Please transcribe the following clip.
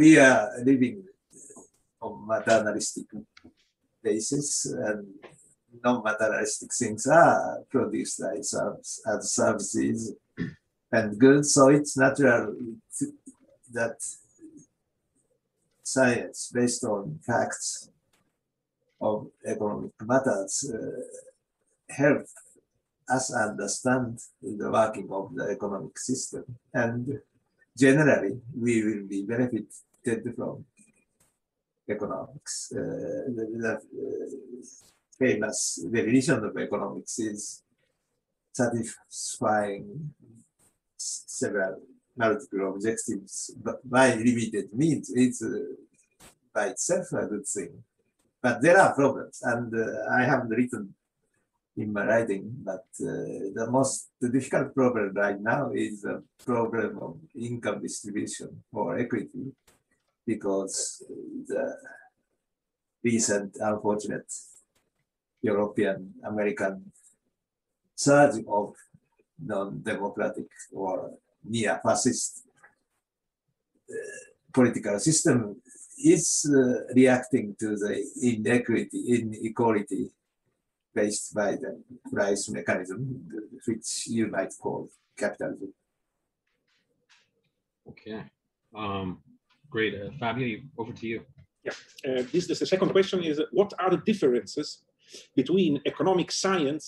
we are living on materialistic basis, and non-materialistic things are produced as services and goods. So it's natural that science based on facts of economic matters help us understand the working of the economic system. And generally, we will be benefited from economics. Famous definition of economics is satisfying several multiple objectives by limited means. It's by itself a good thing, but there are problems, and I have written in my writing that the most difficult problem right now is the problem of income distribution or equity, because the recent unfortunate European American surge of non-democratic or near-fascist political system is reacting to the inequality based by the price mechanism, which you might call capitalism. Okay, great. Fabi, over to you. Yeah, the second question is, what are the differences between economic science